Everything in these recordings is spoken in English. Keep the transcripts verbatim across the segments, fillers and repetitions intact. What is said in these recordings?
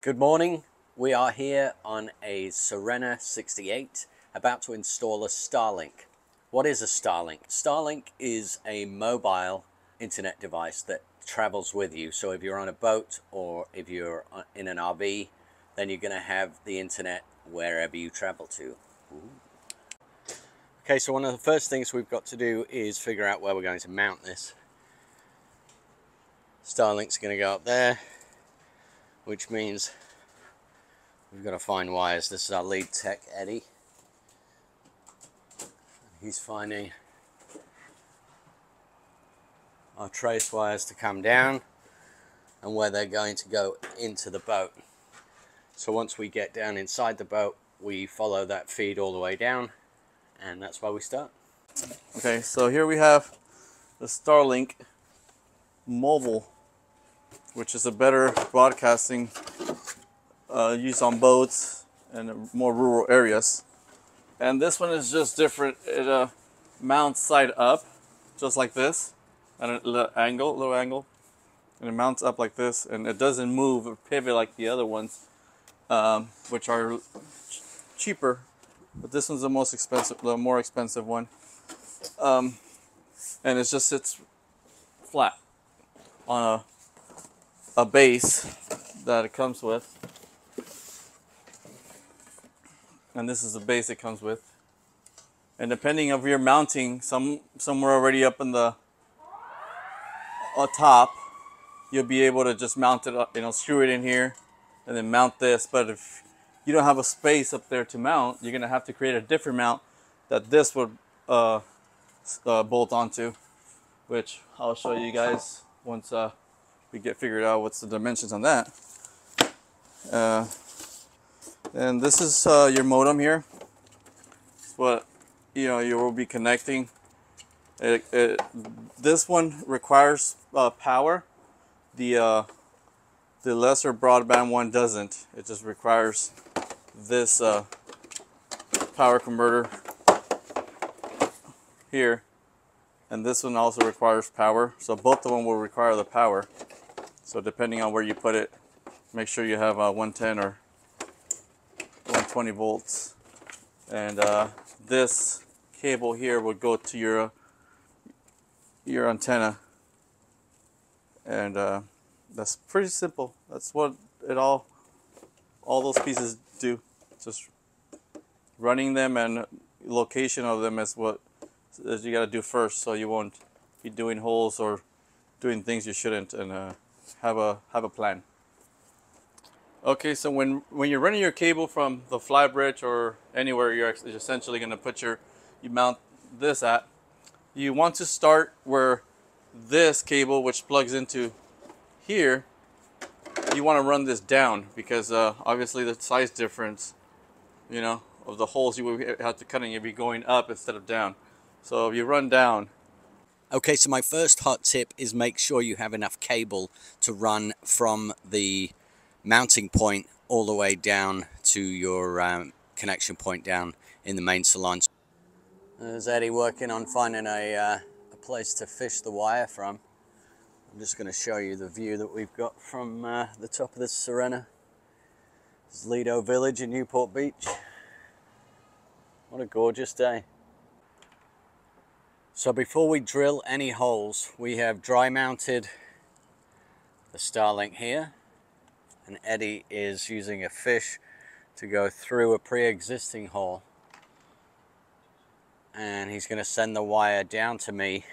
Good morning, we are here on a Serena sixty-eight about to install a Starlink. What is a Starlink? Starlink is a mobile internet device that travels with you. So if you're on a boat or if you're in an R V, then you're going to have the internet wherever you travel to. Ooh. Okay, so one of the first things we've got to do is figure out where we're going to mount this. Starlink's going to go up there, which means we've got to find wires. This is our lead tech, Eddie. He's finding our trace wires to come down and where they're going to go into the boat. So once we get down inside the boat, we follow that feed all the way down, and that's where we start. Okay, so here we have the Starlink mobile, which is a better broadcasting uh, used on boats and more rural areas. And this one is just different. It uh, mounts side up, just like this, at a little angle, little angle. And it mounts up like this, and it doesn't move or pivot like the other ones, um, which are ch cheaper. But this one's the most expensive, the more expensive one. Um, and it just sits flat on a a base that it comes with, and this is the base it comes with. And depending on your mounting, some somewhere already up in the uh, top, you'll be able to just mount it up, you know, screw it in here and then mount this. But if you don't have a space up there to mount, you're gonna have to create a different mount that this would uh, uh, bolt onto, which I'll show you guys once uh, we get figured out what's the dimensions on that. Uh, and this is uh, your modem here. It's what you know you will be connecting. It, it, this one requires uh, power. The uh, the lesser broadband one doesn't. It just requires this uh, power converter here, and this one also requires power. So both of them will require the power. So depending on where you put it, make sure you have uh, one ten or one twenty volts. And uh, this cable here will go to your uh, your antenna. And uh, that's pretty simple. That's what it all, all those pieces do. Just running them and location of them is what is you gotta do first, so you won't be doing holes or doing things you shouldn't. And uh, have a have a plan. Okay, so when when you're running your cable from the fly bridge or anywhere you're essentially going to put your you mount this at, you want to start where this cable, which plugs into here, you want to run this down, because uh, obviously the size difference, you know, of the holes you would have to cut in, you'd be going up instead of down. So if you run down. Okay, so my first hot tip is make sure you have enough cable to run from the mounting point all the way down to your um, connection point down in the main salon. There's Eddie working on finding a, uh, a place to fish the wire from. I'm just going to show you the view that we've got from uh, the top of this Serena. This is Lido Village in Newport Beach. What a gorgeous day. So before we drill any holes, we have dry mounted the Starlink here, and Eddie is using a fish to go through a pre-existing hole, and he's going to send the wire down to me,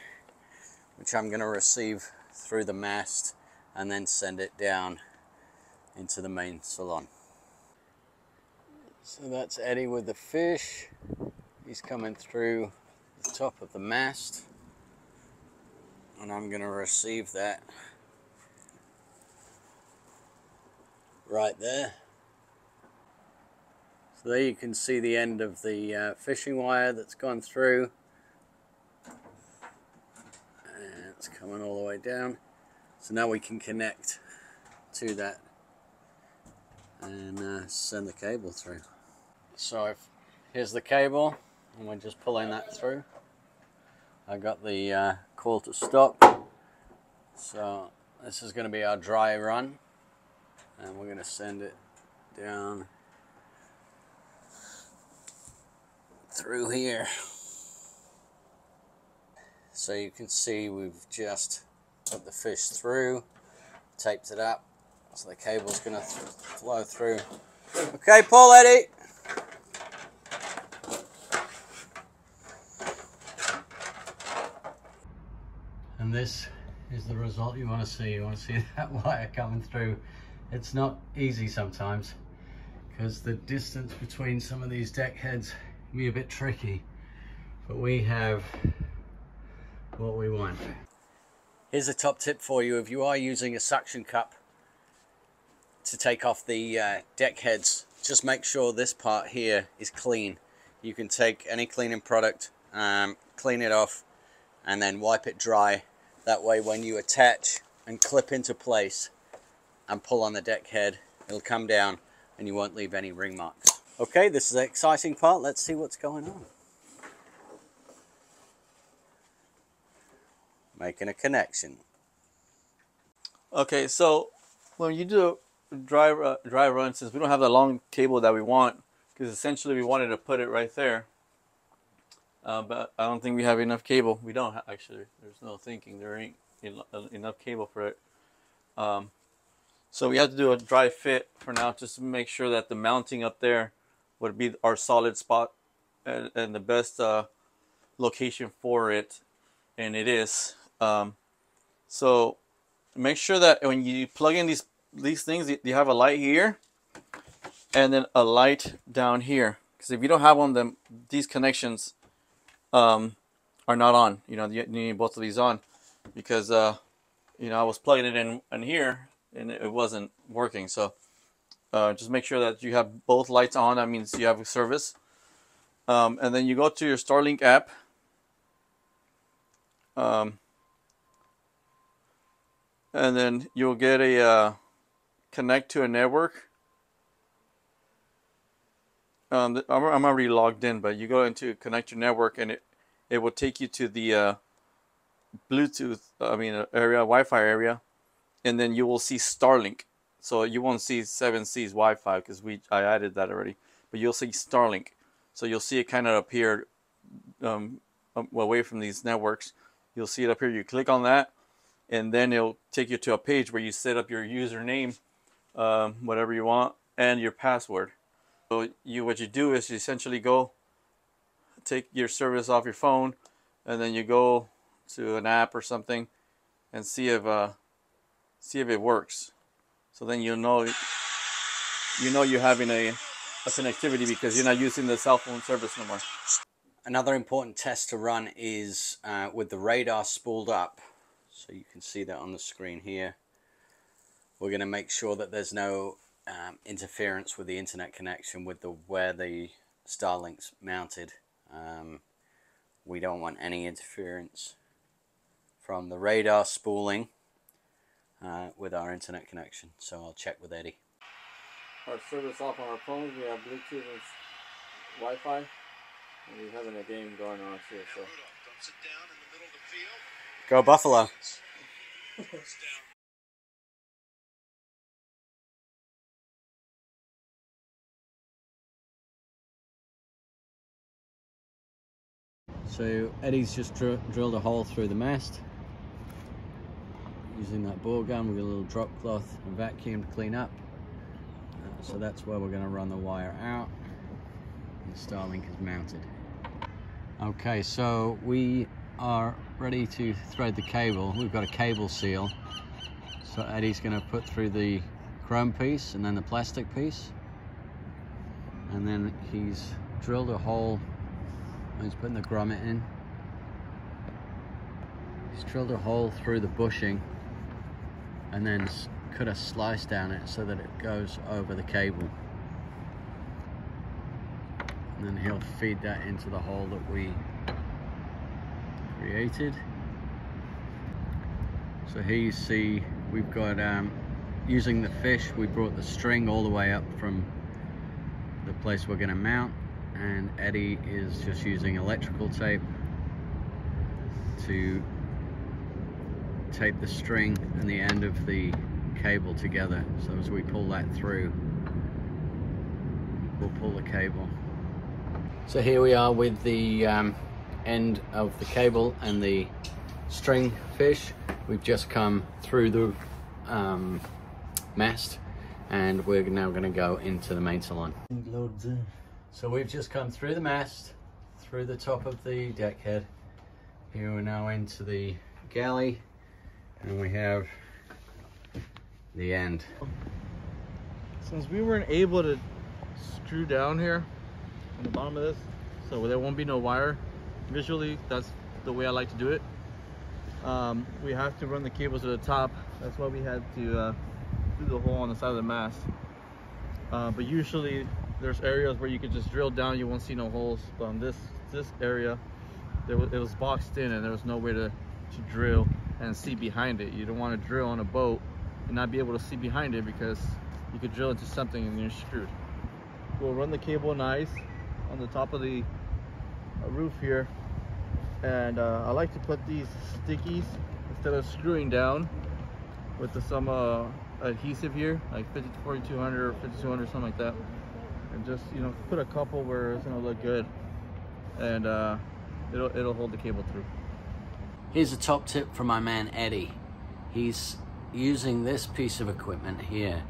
which I'm going to receive through the mast and then send it down into the main salon. So that's Eddie with the fish. He's coming through top of the mast, and I'm going to receive that right there. So there you can see the end of the uh, fishing wire that's gone through, and it's coming all the way down. So now we can connect to that and uh, send the cable through. So if, here's the cable, and we're just pulling that through. I got the uh, call to stop, so this is going to be our dry run. and we're going to send it down through here. So you can see we've just put the fish through, taped it up, so the cable's going to flow through. Okay, pull, Eddie. And this is the result you want to see. You want to see that wire coming through. It's not easy sometimes because the distance between some of these deck heads can be a bit tricky, but we have what we want. Here's a top tip for you. If you are using a suction cup to take off the uh, deck heads, just make sure this part here is clean. You can take any cleaning product, um, clean it off, and then wipe it dry. That way when you attach and clip into place and pull on the deck head, it'll come down and you won't leave any ring marks. Okay, this is the exciting part. Let's see what's going on. Making a connection. Okay, so when you do a dry, uh, dry run, since we don't have the long cable that we want, because essentially we wanted to put it right there, uh, but I don't think we have enough cable. We don't actually. There's no thinking. There ain't en enough cable for it. Um, so we have to do a dry fit for now, just to make sure that the mounting up there would be our solid spot and, and the best uh, location for it, and it is. Um, so make sure that when you plug in these these things, you have a light here and then a light down here, because if you don't have one, then these connections um, are not on. You know, you need both of these on, because uh, you know, I was plugging it in, in here and it wasn't working. So uh, just make sure that you have both lights on. That means you have a service. Um, and then you go to your Starlink app. Um, and then you'll get a uh, connect to a network. Um, I'm, I'm already logged in, but you go into connect your network, and it it will take you to the uh, Bluetooth, I mean, uh, area, Wi-Fi area, and then you will see Starlink. So you won't see seven C's Wi-Fi because we I added that already, but you'll see Starlink. So you'll see it kind of appear um, away from these networks. You'll see it up here. You click on that, and then it'll take you to a page where you set up your username, um, whatever you want, and your password. So you, what you do is you essentially go take your service off your phone, and then you go to an app or something and see if uh, see if it works. So then you'll know you know you're having a, a connectivity, because you're not using the cell phone service no more. Another important test to run is uh, with the radar spooled up, so you can see that on the screen here. We're going to make sure that there's no um, interference with the internet connection with the where the Starlink's mounted. Um, we don't want any interference from the radar spooling uh, with our internet connection. So I'll check with Eddie. Our service off on our phones. We have Bluetooth and Wi-Fi. We're having a game going on here, so. Go Buffalo. So Eddie's just dr drilled a hole through the mast. Using that ball gun with a little drop cloth and vacuum to clean up. Uh, so that's where we're going to run the wire out. The Starlink is mounted. Okay, so we are ready to thread the cable. We've got a cable seal, so Eddie's going to put through the chrome piece and then the plastic piece, and then he's drilled a hole and he's putting the grommet in. He's drilled a hole through the bushing and then cut a slice down it so that it goes over the cable, and then he'll feed that into the hole that we created. So here you see we've got, um, using the fish, we brought the string all the way up from the place we're going to mount, and Eddie is just using electrical tape to tape the string and the end of the cable together, so as we pull that through, we'll pull the cable. So here we are with the um, end of the cable and the string fish. We've just come through the um, mast and we're now going to go into the main salon. So we've just come through the mast, through the top of the deck head. Here we're now into the galley and we have the end. Since we weren't able to screw down here on the bottom of this, so there won't be no wire, visually that's the way I like to do it. Um, we have to run the cables to the top. That's why we had to uh, do the hole on the side of the mast. Uh, but usually there's areas where you can just drill down, you won't see no holes. But on this this area, there was, it was boxed in and there was no way to, to drill and see behind it. You don't want to drill on a boat and not be able to see behind it, because you could drill into something and you're screwed. We'll run the cable nice on the top of the roof here. And uh, I like to put these stickies instead of screwing down with the, some uh, adhesive here, like fifty forty-two hundred or fifty-two hundred, something like that. And just, you know, put a couple where it's gonna look good, and uh, it'll it'll hold the cable through. Here's a top tip from my man Eddie. He's using this piece of equipment here.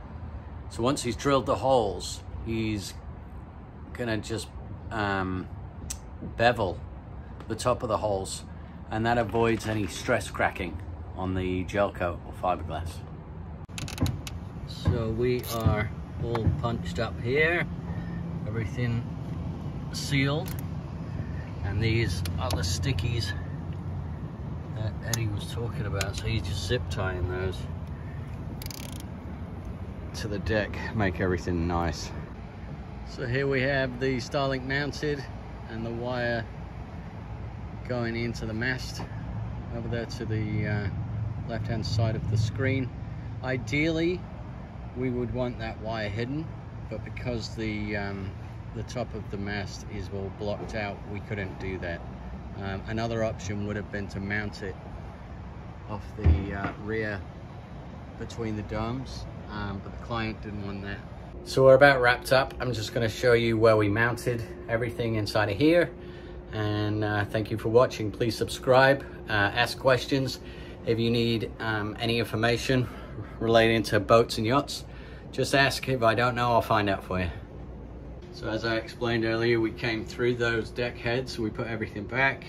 So once he's drilled the holes, he's gonna just um, bevel the top of the holes, and that avoids any stress cracking on the gel coat or fiberglass. So we are all punched up here, everything sealed, and these are the stickies that Eddie was talking about. So he's just zip tying those to the deck, make everything nice. So here we have the Starlink mounted and the wire going into the mast over there to the uh, left hand side of the screen. Ideally we would want that wire hidden, but because the um, the top of the mast is all blocked out, we couldn't do that. Um, another option would have been to mount it off the uh, rear between the domes, um, but the client didn't want that. So we're about wrapped up. I'm just going to show you where we mounted everything inside of here. And uh, thank you for watching. Please subscribe, uh, ask questions. If you need um, any information relating to boats and yachts, just ask. If I don't know, I'll find out for you. So as I explained earlier, we came through those deck heads, we put everything back,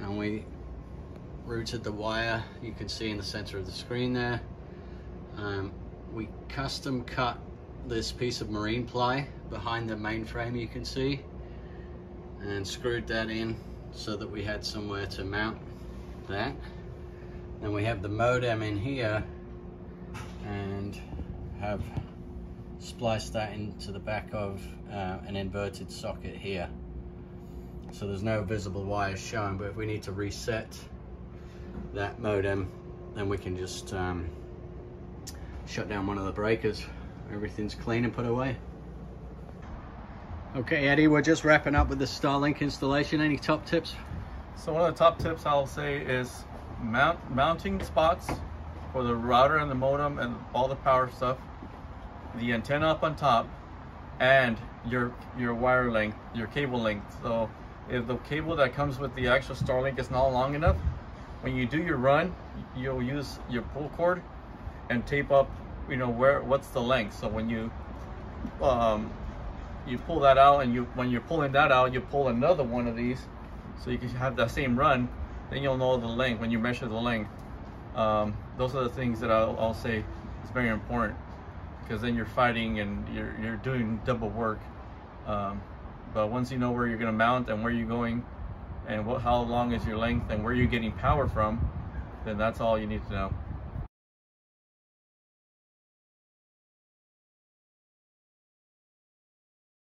and we routed the wire you can see in the center of the screen there. Um, we custom cut this piece of marine ply behind the mainframe you can see, and screwed that in so that we had somewhere to mount that. Then we have the modem in here and have spliced that into the back of uh, an inverted socket here. So there's no visible wires shown, but if we need to reset that modem, then we can just um, shut down one of the breakers. Everything's clean and put away. Okay, Eddie, we're just wrapping up with the Starlink installation. Any top tips? So one of the top tips I'll say is mount, mounting spots for the router and the modem and all the power stuff, the antenna up on top, and your your wire length, your cable length. So if the cable that comes with the actual Starlink is not long enough, when you do your run, you'll use your pull cord and tape up, you know, where what's the length. So when you um, you pull that out, and you when you're pulling that out, you pull another one of these so you can have that same run, then you'll know the length when you measure the length. Um, those are the things that I'll, I'll say is very important, because then you're fighting and you're, you're doing double work. Um, but once you know where you're going to mount and where you're going and what how long is your length and where you're getting power from, then that's all you need to know.